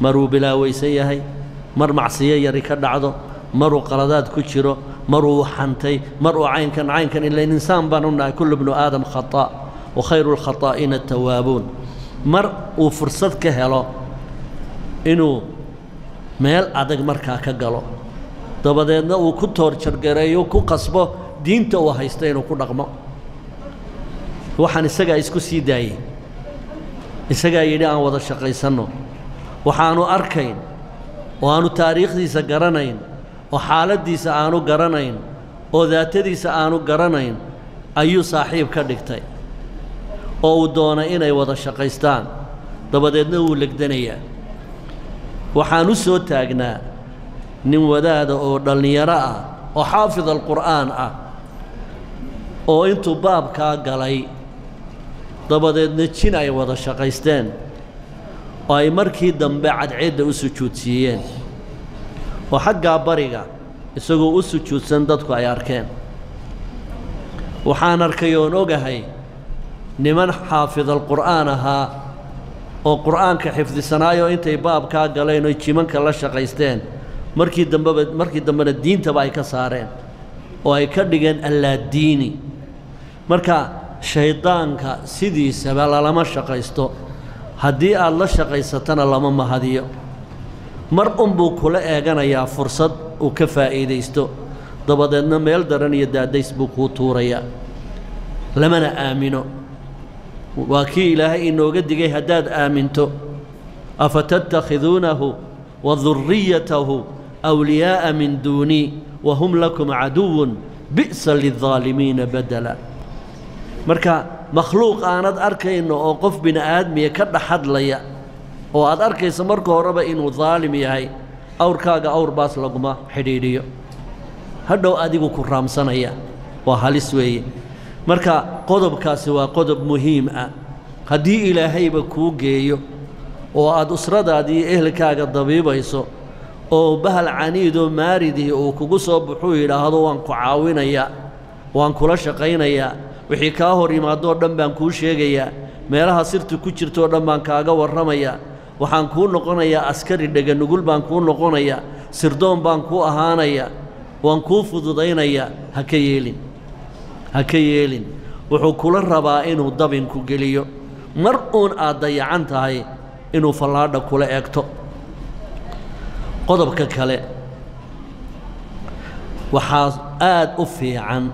مروا بلا ويسيهي مر معصية يركض عضو مروا قرادات كتشرو مروا حنتي مروا عين كان إلا الإنسان بانونا كل ابن آدم خطاء وخير الخطائين التوابون مر وفرصة كهلا إنه مال عدق مركا كجلا دبدنا وكتور شرقري وكقصبة دين توه هيستين وكرقما وحن السجع يسكو سيداي السجع يدعى وضع شقي سنو وحانو أركين وانو تاريخ دي سجرنين وحالة دي سانو جرنين وذات دي سانو جرنين أيو صاحب كدكتاي أو دونا إنا وضع شقيستان دبدنا ولقدنيا وحانو سو تاجنا نم وداد أو دلنيرة أو حافظ القرآن أو أنتو باب كاجلي دبدت نتشين أي وضع شقيستان أي مركي دم بعد عدة أسوتشوتيين وحق عبريقة يسوقوا أسوتشوت سندتكو أي أركان وحان أركيون أوجهي نمن حافظ القرآن أو قرآن كحفظ سنايو أنتي باب كاجلي نتشمن كلا شقيستان markii dambana diinta ay ka saareen oo ay ka dhigeen alla diini marka shaydaanka sidiisa lama shaqaysto hadii aad la shaqaysatana lama mahadiyo mar buu kula eeganaya fursad uu ka faa'iideysto dabadeedna meel daran iyo daadays buu ku tuuraya lamana aamino waa kii ilaahay inooga digay hadaad aaminto afatattakhiduunahu wa dhurriyatahu أولياء من دوني وهم لكم عدو بئس للظالمين بدلا مركا مخلوق أناد أركي إنه أوقف بن آدم يكرد حد ليا وأناد أركي سمركو ربا إنه ظالم يهي أور كاغا أور باس لقما حديديو هدو أديكو كرام سنيا وهالسوي مركا قدب كاسوا قدب مهم هدي إلهي بكو جيو وأد أسرد هدي أهل كاغا الضبيبا يسو oo bahal caniido maaridi oo kugu soo buxuu ilaahdo waan ku caawinaya waan kula shaqeynaya wixii ka hor imaado dhan baan ku sheegaya meelaha sirtu ku jirto dhan baan kaaga waramaya waxaan ku noqonaya askari dhaga nugul baan ku noqonaya sirdoon baan ku ahaanaya waan ku fududeynaya ha ka yeelin wuxuu kula rabaa inuu dabin ku geliyo mar uun aad dayacan tahay inuu fallaadha kula eegto قضب ككله وحاس آد أفي عن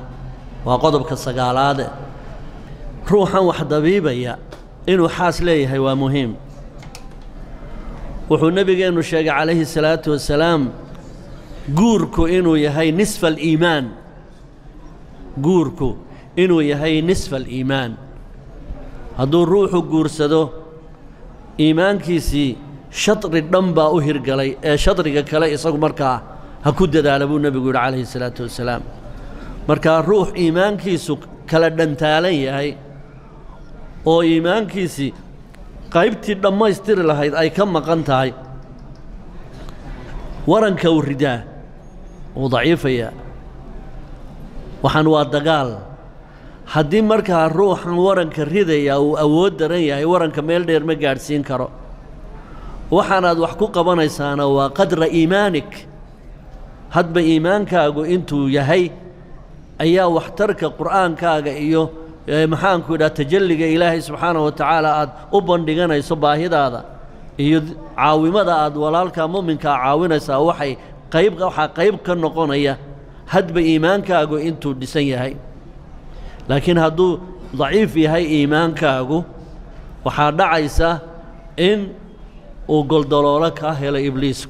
وقضب كالسجالات روحا وحدبيبيا إنه حاس ليه هو مهم وحو النبي إنه شاق عليه الصلاة والسلام جوركو إنه يهي نصف الإيمان جوركو إنه يهي نصف الإيمان هدو روحو جورسدو إيمان كيسي شطر الدنبا أهير قلي شطر كلي صق مركا هكود على أبو النبي يقول عليه الصلاة والسلام مركا روح إيمان كيسو كلا دنتالي هاي أو إيمان كيسي قايبتي لما يستر لها أي كم مقنتها هاي ورن كورداه وضعيفة يا وحنوا الدجال حدي مركا الروح ورن كرديا أو ودريا ورن كميل دير مجارسين كرو وحناد وحقوق بنيسانا وقدر إيمانك هد بإيمان كاغو انتو يهي أيا وحترك القرآن كاغا إيو محانكو دا تجلق إلهي سبحانه وتعالى آد أبن ديغانا يصبا هذا إيو عاوي مدى آد ولالكا مؤمن كا عاوينا ساوحي قيب غوحا قيب كنقون إياه هد بإيمان كاغو انتو ديسان يهي لكن هدو ضعيف يهي إيمان كاغو وحادا عيسى إن وقول دلولك أهل إبليس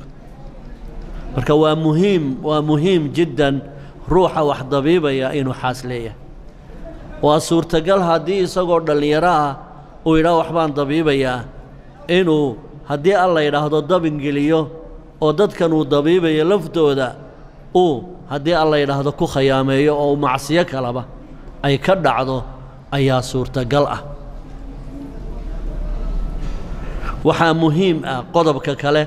مركا ومهم جدا روحه وحضبيبة يا إنو حاسلية وصور تقل هدي سقر دليراها ويرا وحبان ضبيبة يا إنو هدي الله يراهدو دبن قليو ودد كانوا ضبيبة يلفتو دا أو هدي الله يراهدو كو خياميو أو معصية كلابا أي كدعدو أي صور تقلأ وحا مهم قضب ككله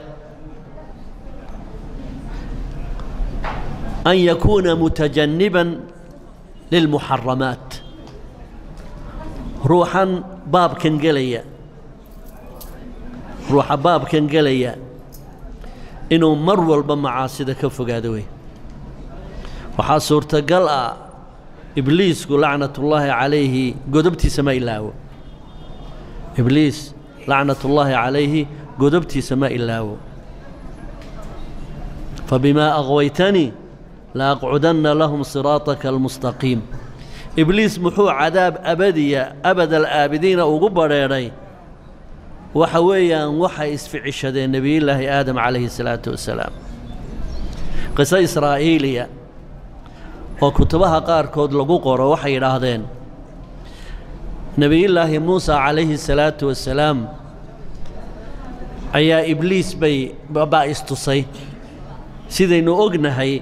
أن يكون متجنبا للمحرمات روحا باب كنجلية روح باب كنجلية إنه مرول بمعاصي كف قادوي وحصور تقلأ إبليس لعنة الله عليه قدبتي سماء الله إبليس لعنة الله عليه قدبتي سماء الله فبما أغويتني لأقعدن لهم صراطك المستقيم إبليس محو عذاب أبدي أبد الآبدين وقبر يري وحويا وحا إسفعش هذا النبي الله آدم عليه الصلاة والسلام قصة إسرائيلية وكتبها قار كود لقوقر وحي راهدين نبي الله موسى عليه الصلاة والسلام أي إبليس بي بابا إستصي سيدي نؤقنهي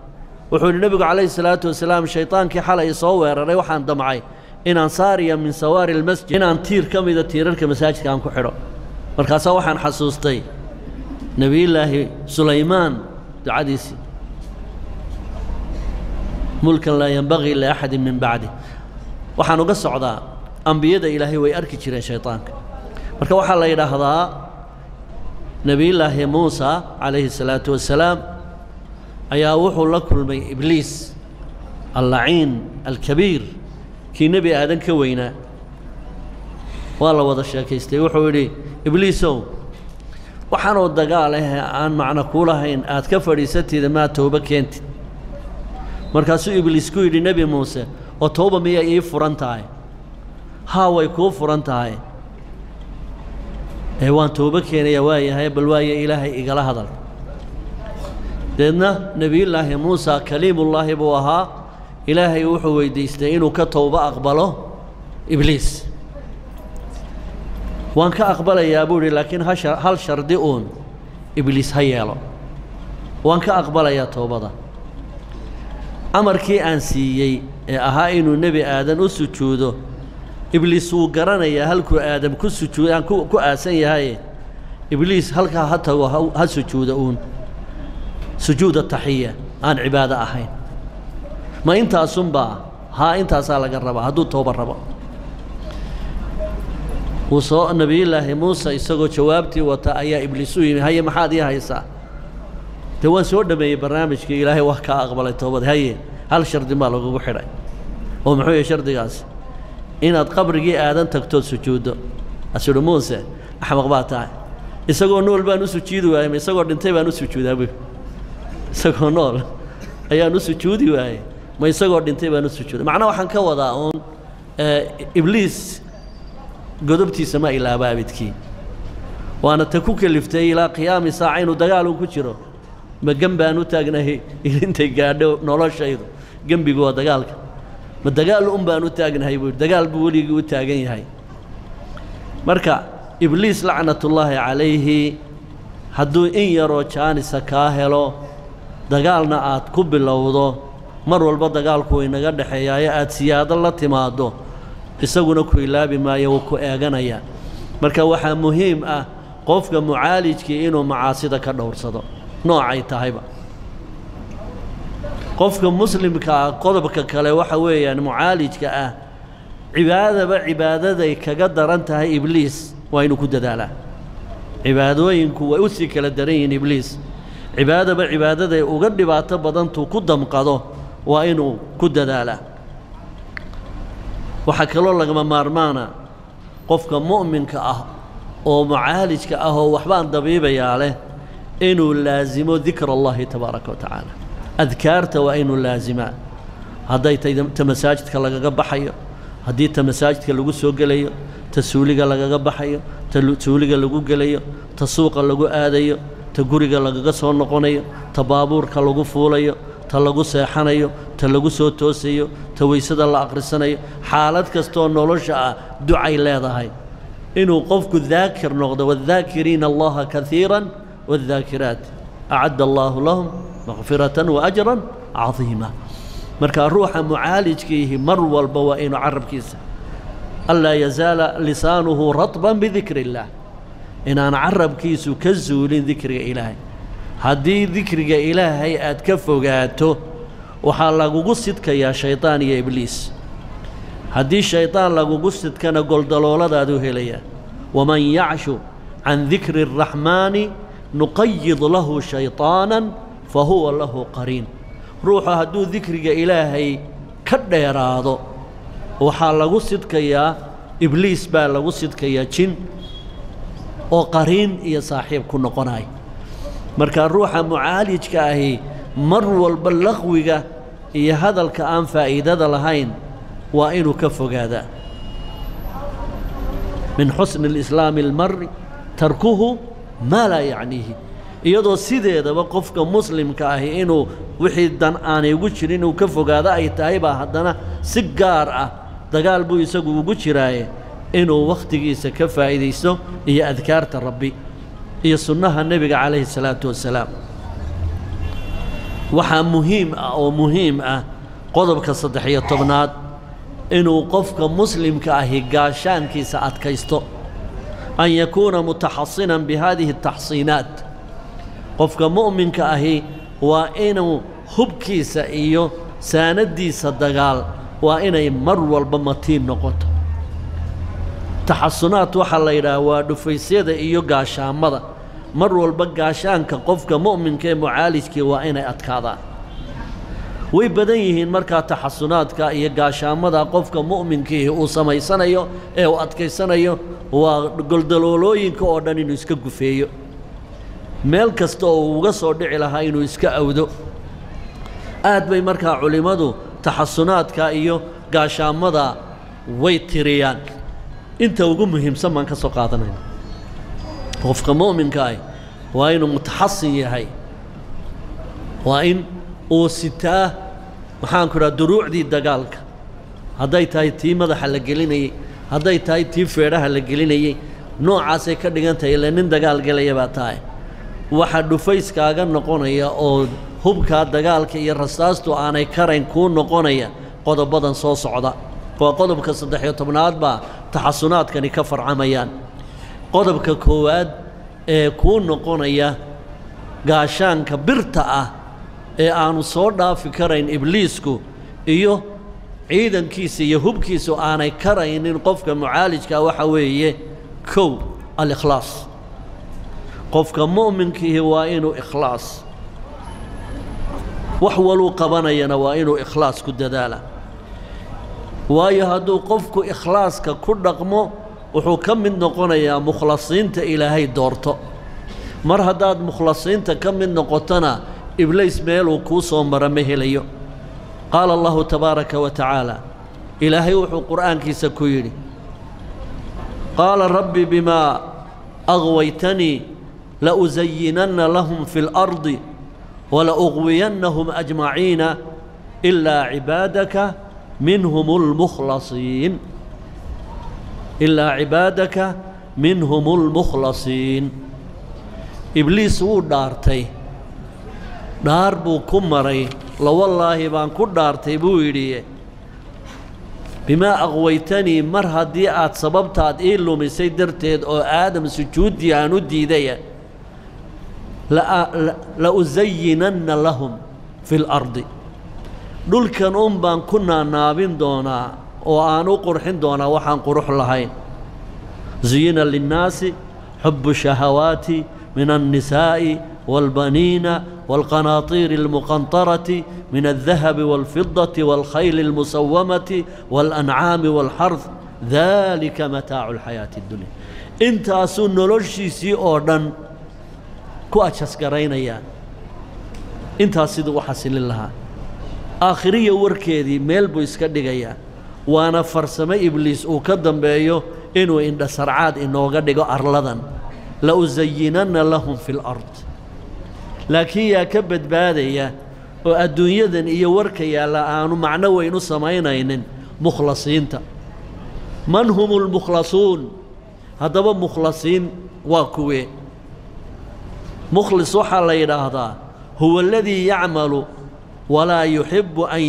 وحول النبي عليه الصلاة والسلام شيطان كي حلا يصور ريوحان دمعي إن أنصاريا من سوار المسجد إن أنتير كم إذا تيرك مساجد كان كحرة مركز وحان حسوستي نبي الله سليمان العديسي ملكا لا ينبغي لأحد من بعده وحان قص عضا أنبياء إلهي ويأركي شيرين شيطانك مركز وحان لا يرهضا نبي الله موسى عليه الصلاة والسلام أيا وحول لكم إبليس اللعين الكبير كي نبي آدم كوينا والله وضع الشاكيستي وحولي إبليسو وحانو الدقاء عليها أن معنا كولها إن أتكفري ستي إذا ما توبة كنت مركزو إبليس كوي لنبي موسى وتوبة مية إيه فرنتاي هاوي كو فرنتاي إيوان توبة كيني يوايا هاي بالوايا إلهي إقلا هذا لأن نبي الله موسى كليم الله بوها إلهي وحو ويديستينه كتوبة أقبله إبليس وان كأقبل يا أبوري لكن هل شردئون إبليس هياله وان كأقبل يا توبة أمر كي أنسيي أها إنه نبي آدم أسجوده إبليس وقرن يا هلك آدم كسجود يعني كأسن يا هاي إبليس هلك حتى هسجودون سجود التحية عن عبادة أحين ما أنت أسنبا ها أنت أسألك الربا هدو التوبة الربا وصاء النبي الله موسى يساقو جوابتي وتأيى إبليسوي هيا محادي هيسا توان سورنا بي برنامج كي إلهي وحكا أقبل التوبة هيا هل شرد ما لغو بحرين ومحوية شرد قاس إن أتقبر جي آدم تكتول سجود أسول موسى أحمق باتا يساقو نول بانو سجيدو يساقو ننتي بانو سجود أبو isagoo nool ayaanu sujuudi waayay ma isagoo dhintay baanu sujuuday macna waxaan ka wadaa oo ibliis godobtiisa ma ilaaba abidkii waana ta ku kaliftay ila qiyaami saacayn oo dagaal ku jiro ma ganbaan u taagnahay intay gaadho noloshaydu ganbigo dagaalka ma dagaal u baan u taagnahay dagaal buu waliga u taagan yahay marka ibliis la'natullahi alayhi hadduu in yaro jaanisa ka helo dagaalna aad ku bilowdo mar walba dagaalku inaga dhaxeeyaa aad siyaado la timaado isaguna ku ilaabi maayo ku eeganaya marka waxa muhiim ah qofka muaalijka inuu macaasida ka dhowrsado noocay tahayba qofka muslimka qodobka kale waxa weeyaan muaalijka ah cibaadaba cibaadaday kaga daran tahay ibliis waa inuu ku dadaalaa cibaadooyinku way u sii kala daran yihiin ibliis عبادة بعبادة وقد بعت بدنتو قدام قضاه وإنه قد داله وحكى الله لما مارمانا قفك مؤمن كأه أو معالج كأه وحبان ضبيبة ياله إنه لازم ذكر الله تبارك وتعالى أذكرت وإنه لازم هذا تمساجد كلا قب حير هذه تمساجد كلا جسوا قليه تسولي كلا قب حير تسولي كلا جو قليه تسوق كلا جو آديه تقولي قال لك قصون نقوني تبابور كلوجو فولي تلوجو سحني تلوجو سوتوسي تويسد الله أقرصني حالات كستون نولشة دعاء لا هاي إنه قفك الذاكر نقد والذاكرين الله كثيرا والذاكرات أعد الله لهم مغفرة وأجرا عظيما. مركا الروح معالج كيه مر والبوائن عرب كيسا ألا يزال لسانه رطبا بذكر الله. إن أنا عرب كيسو كزو لذكر إلهي. هدي ذكر إلهي أتكفو قاته وحالاقو قصدك يا شيطان يا إبليس. هدي الشيطان لاقو قصدك نقول دلولة دادوه ليا. ومن يعشو عن ذكر الرحمن نقيض له شيطانا فهو له قرين. روحه هدو ذكر إلهي كده يراضو وحالاقو صدك يا إبليس بالاقو صدك يا جن وقرين يا صاحب كنا قناي. مركا روحه معالج كاهي مر والبلغوية يا هذا الكأن فائدة لهين وإنه كفو هذا. من حسن الإسلام المر تركه ما لا يعنيه. يدو سيدي دابا قفك مسلم كاهي إنه وحيد دان آني وقشرين وكفو هذا أي تايبا حدنا سجارة دقال بو يسقو وقشراي إنه وقت يسا كفائدة يسو هي أذكار الربي هي سنة النبي عليه الصلاة والسلام. وحا مهم أو مهم قضبك الصدحية طبنات إنه قفك مسلم كاهي قاشان كيسا أتكيستو أن يكون متحصنا بهذه التحصينات. قفك مؤمن كاهي وإنه هب كيسا إيو ساندي صدقال وإنه مرول بمتين نقطة تحصنات وحليرا ودفيسيد إيو قاشان مضى مروا البقاشان كقفك مؤمن كمعالج كي وإن أتكاذا ويبدأيهن مركا تحصنات كإيقاشان مدى قفك مؤمن كي أوسمي سنيو أو أتكي سنيو وقلدلولوين كأردن إسكا قفيو ملكستو وغسو دعي لها إنو إسكا أودو آد بي مركا علمادو تحصنات كإيو قاشان مدى ويتريان انت وقمهم سمان كسو قاطنين. قفك مؤمن كاي وإنه متحصن يهي وإن أوسيتاه محان كرا دروع دي دقالك هداي تاي تي مدح لقليني هداي تاي تي فيرها لقليني نوع عاسي كردقان تاي لنين دقالك ليبا تاي واحد دفايس كاغان نقونا يا أو هبكا دقالك يا رساستو آناي كارين كون نقونا يا قدو بدن صوص عدا وقدو بك صدحيو طبنات با تحصنات كان يكفر عميان قدبك كواد كون نقونيا قاشان كبرتا آنو صورنا في كرين إبليسكو إيو عيدا كيسي يهوب كيسو آني كرين إن قفك معالج كواحوية كو الإخلاص. قفك مؤمن كي هو إنو إخلاص وحولو قبانيا نوائنو إخلاص كددالا ويهدو قفك إخلاص ككردقمو وحو كم من نقونا يا مخلصين تا إلهي دورتو مرهداد مخلصين تا كم من نقوتنا إبليس ميلو كوسو مرميه ليو. قال الله تبارك وتعالى إلهي وحو قرآن كيسا كويري قال ربي بما أغويتني لأزينن لهم في الأرض ولأغوينهم أجمعين إلا عبادك منهم المخلصين إلا عبادك منهم المخلصين. إبليس هو دارتي دار بو كمري لو والله بان كل دارتي بويري بما أغويتني مرها ديات سببتات إلو من سيدرتيد أو آدم سجود ديانو ديدية لأزينن لهم في الأرض دول كانون بان كنا نابين دونا وأنو قرحين دونا وحان قرح لهين. زين للناس حب الشهوات من النساء والبنين والقناطير المقنطرة من الذهب والفضة والخيل المسومة والأنعام والحرث ذلك متاع الحياة الدنيا. انت أسن لوشي سي أوردن كو أتشسكرين أيان انت أسد وحسن لها آخرية وركيدي ميلبو يسكدق أيان وانا فرسمي إبليس وكدن بأيو إنو إن سرعات إنو غدقو أرلدن لأزينن لهم في الأرض. لكن يا كبد بادية والدنيا ذن إيا وركيا لآنو معنوي إنو سمعينين مخلصين تا من هم المخلصون. هذا مخلصين واكوي مخلص وحا لينا هذا هو الذي يعمل ولا يحب أن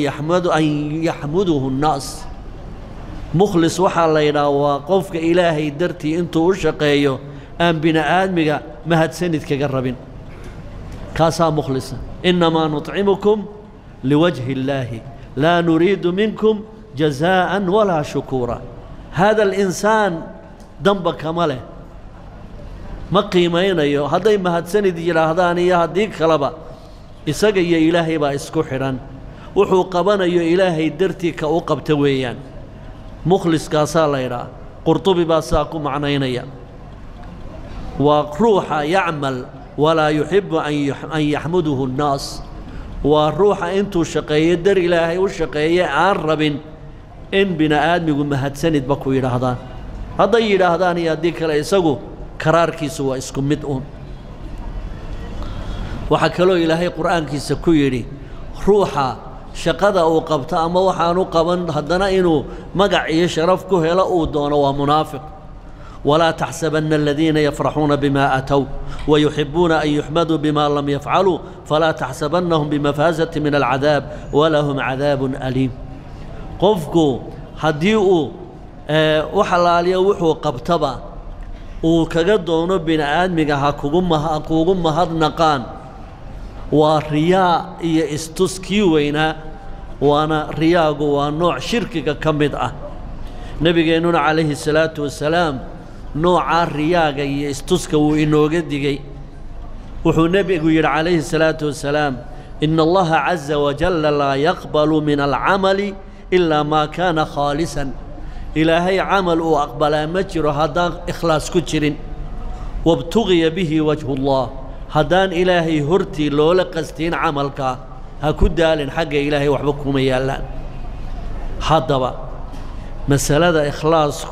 يحمده الناس. مخلص وحا لينا وقفك إلهي درتي انتو أشقيه أن بنا آدمك مهد سندك قربين كاسا مخلصا. إنما نطعمكم لوجه الله لا نريد منكم جزاء ولا شكورا. هذا الإنسان ذنب كماله ما قيمين أيوه هذا مهد سند يلا هذاني هذيك خلبا إساق يا إلهي با إسكوحرا وحو قبنا يا إلهي درتي كأوقب تويا مخلص كاسا ليرا قرطبي باساكو معنينا وروح يعمل ولا يحب أن يحمده الناس. والروح انتو شقيه در إلهي وشقيه عرب إن بنا آدم يقول ما هتسند بكو يراهدان هذا يراهدان يديك لإساقو كرار كيسوا إسكم مدؤون. وحكالو إلهي قرآن كيسا كويري روحا شقدا أو قبتا أما وحانو قبن هدنا إنو مقع يشرفكو هلا أودون ومنافق. ولا تحسبن الذين يفرحون بما أتوا ويحبون أن يحمدوا بما لم يفعلوا فلا تحسبنهم بمفازة من العذاب ولهم عذاب أليم. قفكو هديئو وحلاليا وحو قبتبا وكقدونو بن آدمي هاكوغم هدنقان ورياء يستسكيوين وانا رياء ونوع شركك كمدأ. نبينا عليه الصلاة والسلام نوع الرياقة يستسكو إنو قدقي وحو نبي عليه الصلاة والسلام إن الله عز وجل لا يقبل من العمل إلا ما كان خالصا. إلهي عمل وأقبل مجر هدان إخلاص كجر وابتغي به وجه الله هدان إلهي هرتي لولا قستين عملك هكدال حق إلهي وحبكم يالان. هذا مسألة إخلاصك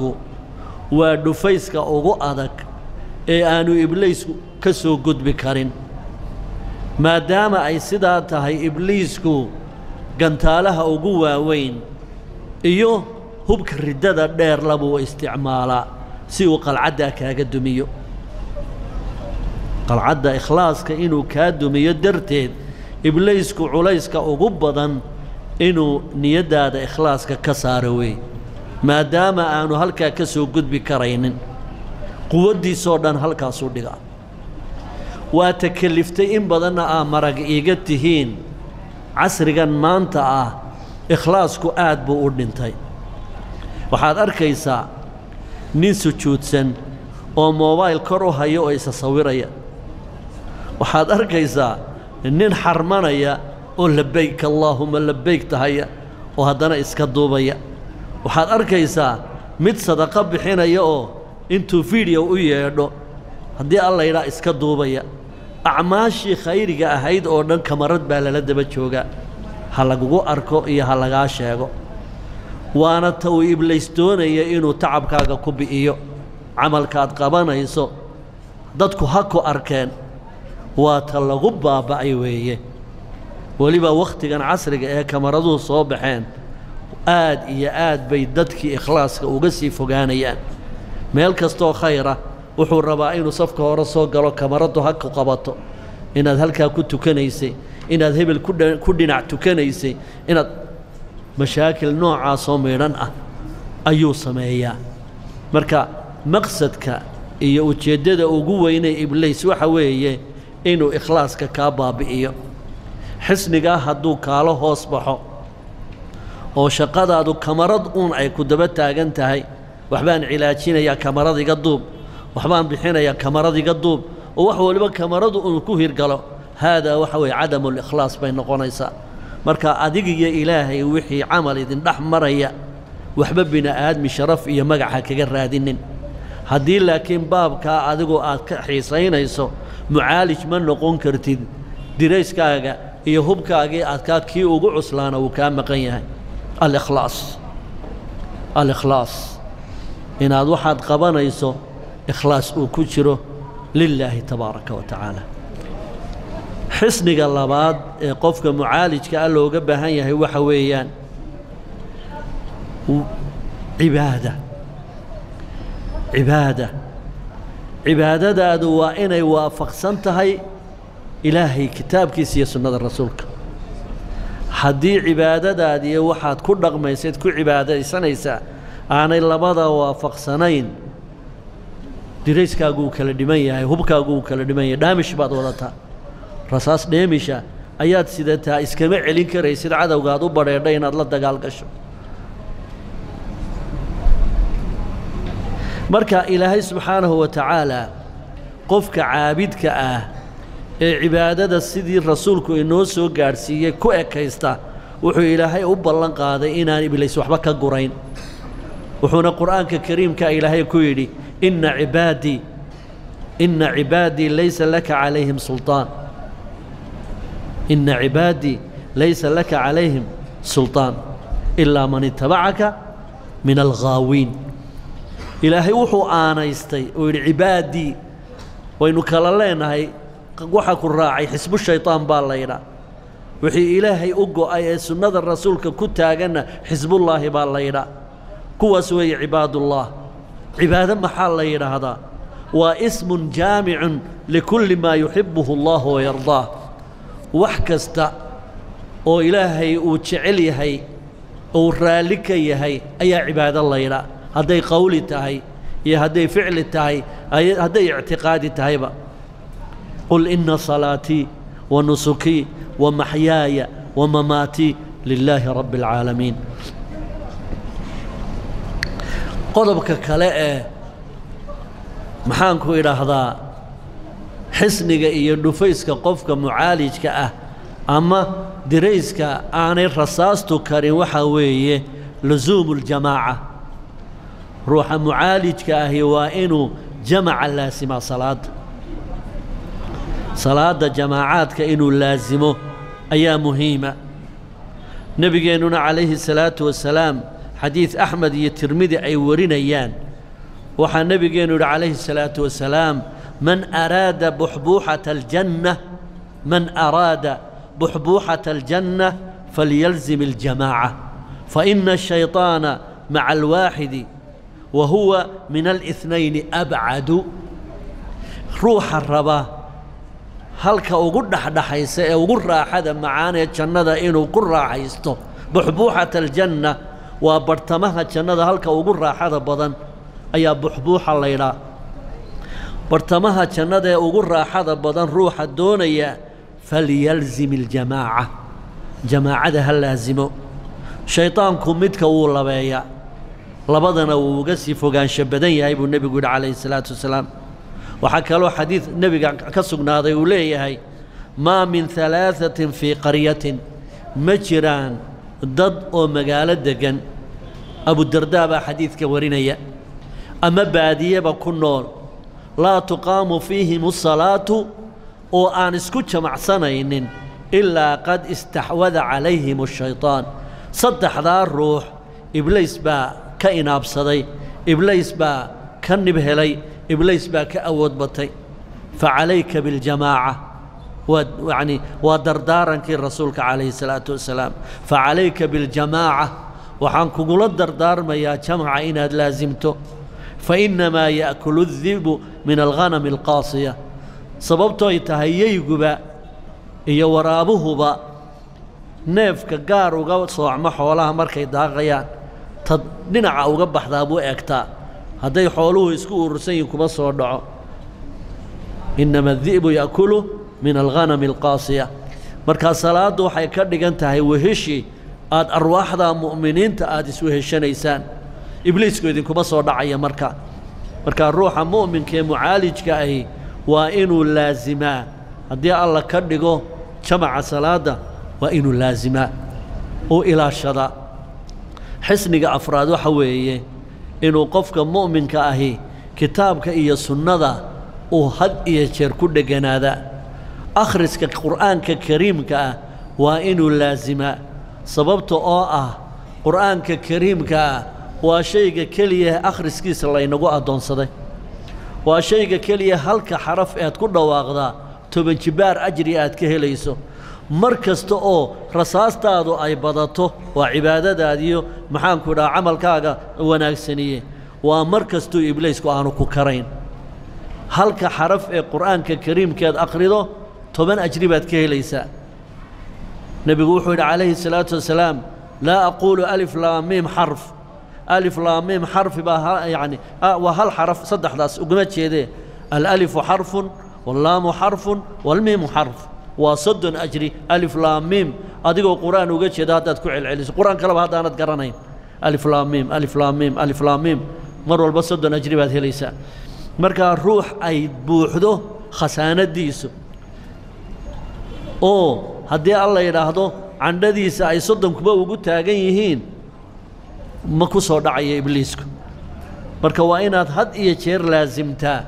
ودفايسك أو أدك إيه أنو إبليس كسو قد بكارين ما دام أي صداتها إبليسكو قنطالها أقوى وين إيوه هبك الردادة دير لبو استعمالا سيوق العدة كاقدميو العدة إخلاصك إنو كادميو درتين إبليسكو عليسك أقوبضا إنو نيادة إخلاصك كساروي ما دام أنو هلكا كسو قد بكرين قوادي صوردان هلكا صوردقا واتكلفتين بدنا مرق إيقاتهين عصرقا مانتا إخلاصكو آد بو أردنتاي. وحاد أركيسا ننسو تشوتسن أو موبايل كروها يو إيسا صويريا وحاد أركيسا نن حرمانيا أو لبيك اللهم لبيك تهيا وهدنا إسكدوبيا. وحاد أركيسا مد صدقة بحين يو انتو فيديو ويادو هدي الله يرا إسكدوبيا أعماشي خيرك أهيد أوردن كمرد بالالد بجوغا هلقو أركو إيا هلقاشيغو وانا تو إبليستون إيا إنو تعب كاغا كوبي إيو عمل كاد قابانا يسو دادكو هاكو أركان واتلقو بابا إيوهي وليبا وقتيغان عصرك إيا كمردو صوبحين آد إيا آد بيددك إخلاصك وقسي فوقانيان ميلكستو خيرة وحو الرباعين صفكه ورسو قالو كمردو هاكو قبطو إناد هلكا كنتو كنيسي إناد هبل كدنعتو كنيسي إناد مشاكل نوعا صوميران أيو سمايا مركا مقصدك إيا وتجدد وقوة إني إبليس وحوية إنو إخلاصك كاباب إيا حسنقا هدو كالو هوصبحو أو شقادا دو كمرض أون أي كدبتا أغنتهي وحبان علاجين يا كمرض يقدوب وحبان بحين يا كمرض يقدوب وحو لبا كمرض أون كوهير قالو هذا وحوي عدم الإخلاص بين قنيسا. مركا أديقي يا إلهي وحي عمل إذن دحمر يا وحببنا آدمي شرف يا مقعها كقرادين هدي لكن باب كا أديقو آد حيصين يسو معالج من نقون كرتين دريس كاقا يهوب كاقا آد كاكي وقو عسلانا وكام مقياهي الإخلاص. الإخلاص إن هذا واحد قبنا يسو إخلاص وكشره لله تبارك وتعالى. حسنك الله بعد قفك معالج كأنه قبها يهي وحويان عبادة عبادة عبادة دادوا إني وافق سنتهي إلهي كتابك سي سنة رسولك هدي عبادة دادية وحاد كل رغم يسيد كل عبادة سنيسا أنا اللبضة وافق سنين دريس كاغو كالدمية هوب كاغو كالدمية دامش بعد ولاتها رصاص دامشة أيات سيدتها إسكامي علين كريس العادة وقادو بريدين الله دقال قشو مركا إلهي سبحانه وتعالى قفك عابدك عبادة السيدي رسولك إنه سو قارسية كوئكيستا وحو إلهي أبالان قادة إناني بليس وحبك قرين وحونا القرآن الكريم كإلهي كويلي إن عبادي ليس لك عليهم سلطان إن عبادي ليس لك عليهم سلطان إلا من اتبعك من الغاوين إلهي وحو آنيستي وعبادي وإنو كالالينا هاي وحا كراعي حسب الشيطان باللينا وحي إلهي أقو أي سنة الرسول كتاقنا حسب الله باللينا كوا سوي عباد الله عبادة محال لينا هذا واسم جامع لكل ما يحبه الله ويرضاه وحكست أو إلهي وتشعلي هاي أو رالكي هاي أي عباد الله هذا قولي تهي يا هذا فعلي تهي هذا اعتقادي تهي بقى قل إن صلاتي ونسكي ومحياي ومماتي لله رب العالمين قضبك كلاء محانكو إلى هذا حسنك يدفيسك قفك معالجك أما دريسك عن الرصاصتك وحوي لزوم الجماعة روح معالجك هو إنه جمع اللاسمة صلاة صلاة جماعات كإنه لازمه أيا مهمة نبينا عليه الصلاة والسلام حديث أحمد يترمذي أي ورينيان وحا نبينا عليه الصلاة والسلام من أراد بحبوحة الجنة فليلزم الجماعة فإن الشيطان مع الواحد وهو من الاثنين أبعد روح الربا halka ugu dhaxdhaxaysa ee ugu raaxada macaan ee jannada inuu ku raaxaysto buxbuuxat aljanna wa bartamaha jannada halka ugu raaxada badan ayaa buxbuuxa leeyda bartamaha jannada ee ugu raaxada badan ruuxa doonaya falyalzim aljamaa'a jamaa'adaha laazimo shaytaanku midka uu labeeya labadana uu uga sii fogaansha badan yahay buu nabigu calayhi salaatu wasalaam وحكى له حديث النبي كسقنا هذا وليه ما من ثلاثة في قرية مجران ضد أو مقالة دقن أبو الدرداء حديث كورينيا أما بادية بكنور لا تقام فيهم الصلاة أو أن اسكتش مع صنين إلا قد استحوذ عليهم الشيطان صدح ذا الروح إبليس با كإناب صدي إبليس با كنبهلي إبليس باك أود بطي فعليك بالجماعة ويعني ودردارنك الرسول عليه الصلاة والسلام فعليك بالجماعة وحنك قول الدردار ما يا جمع إن لازمته فإنما يأكل الذئب من الغنم القاصية سببته يتهيئ قبا يورابه با نيفك قار وقوت صوع محولها مركي داغيان تدنع وقبح ذابو إكتا هذا يحولوه يسكور رسين كما صور إنما الذئب يأكله من الغنم القاصية مركا صلاة وحي كردك أنت هاي وهشي آد أرواح ذا مؤمنين تآد يسوهش نيسان إبليس كويدين كما صور دعايا مركا الروح مؤمن كي معالج كأي وإنو لازما هذا الله كردكو جمع صلاة وإنو لازما وإلى الشضاء حسنك أفراد وحويه إنه قفك مؤمن كأهي كتابك إيا سنة وهد إيا شركود جنادا أخرسك القرآن ككريم كأه وإنه لازمة سببته قرآن ككريم كأه وشيء كليه أخرسك سلا ينقو أدون صدي وشيء كليه هلك حرف أتكون واغدا تبن كبار أجريات كهليسو مركز تو رصاص تادو أي بدته وعبادة داديو محان كورا عمل كاغا وناكسنية ومركز تو إبليس كو آنو كو كرين هل كحرف القرآن ككريم كاد أقرده طبعا أجربت كهليسا نبي وحود عليه الصلاة والسلام لا أقول ألف لام ميم حرف ألف لام ميم حرف يعني وهل حرف صدح داس وقمت شيء الألف حرف واللام حرف والميم حرف وصد أجري ألف لام ميم أديكوا القرآن وقت شيء هذا تكوع العليس القرآن كلام هذا أنا تقرنين ألف لام ميم ألف لام ميم ألف لام ميم مروا البصد أجربت كهليسا مركا الروح أي بوحده خسانة ديسو أو هدي الله يراهدو عند ديس أي صدم كبا وجود تاجيهين مكوس وداعي إبليسكم مركا وينات هد يشير لازم تا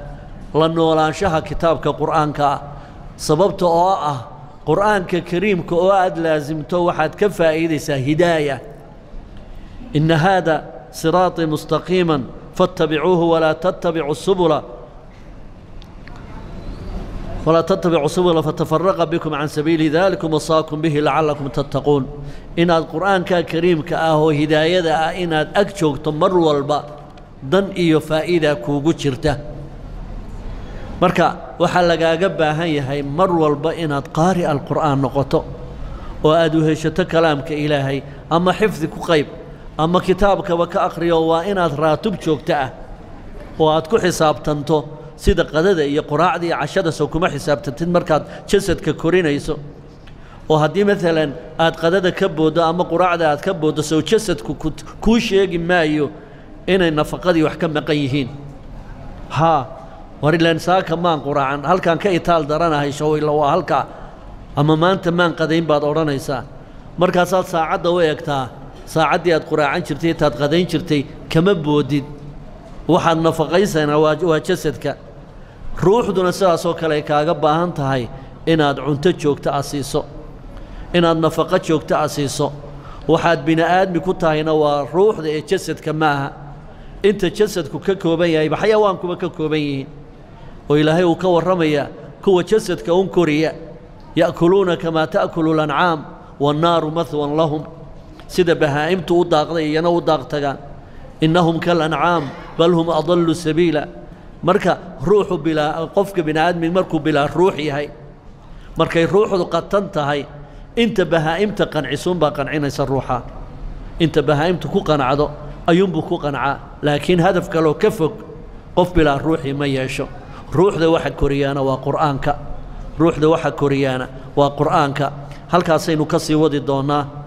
لأنه لا شها كتاب كقرآن كا سببته قرآن ككريم كواد لازم تو واحد كفائدة هداية إن هذا صراط مستقيما فاتبعوه ولا تتبعوا السبل فتفرق بكم عن سبيل ذلك وصاكم به لعلكم تتقون إن القرآن كريم كأهو هداية إن أكشوك تمر والبا دن إيو فائدة كوغو شرته مركا وحلقا قبا هاي مر والبا إن قارئ القرآن نقطه وأدوه شتا كلامك إلهي أما حفظك قيب أما كتابك وكأقريه وإنات راتب شوكتاه وأتكو حساب تنتو سيدا قدادة إيا قراعدي عشادة سوكما حساب تنتين مركات جسد ككورين يسو وهدي مثلا آد قدادة كبودة أما قراعدة آد كبودة سو جسد كوشيق ما إيو إنا النفقادي وحكم مقيهين ها وريلان ساكا مان قراعان هل كان كإيطال دارانا هيشو إلا هل كان أما ما أنت مان قدين بعد أورانا يسا مركاسات ساعدة ويكتاه ساعدي أد قراعان شرتي تاد قدين شرتي كما بوديد وحا نفقيسنا وجسدك روح دون ساسو كلي كاغا باهان تاهي إن أد عنت جوجتا أسيسو إن أد نفقة جوجتا أسيسو وحاد بناء آدمي كنتاهينا وروح دي جسدك معها أنت جسدك ككوبيا يبقى حيوانكم ككوبيين وإلهي وكور رميا كوى جسدك أنكريا يأكلون كما تأكل الأنعام والنار مثوى لهم سيدا بهائمته وداغتي ينا وداغتك إنهم كالأنعام بل هم أضلوا سبيلا مركا روحوا بلا قفك بنا آدم مركو بلا روحي هاي مركا روحوا قطنت هاي أنت بهائمتك قنعسون بقنعين يسر روحا أنت بهائمتك قنع دو أيوم بكو قنع لكن هدفك لو كفك قف بلا روحي ما يعيشو روح ذا واحد كوريانا وقرآنك روح ذا واحد كوريانا وقرآنك هل كاسينو كسي ودي دونا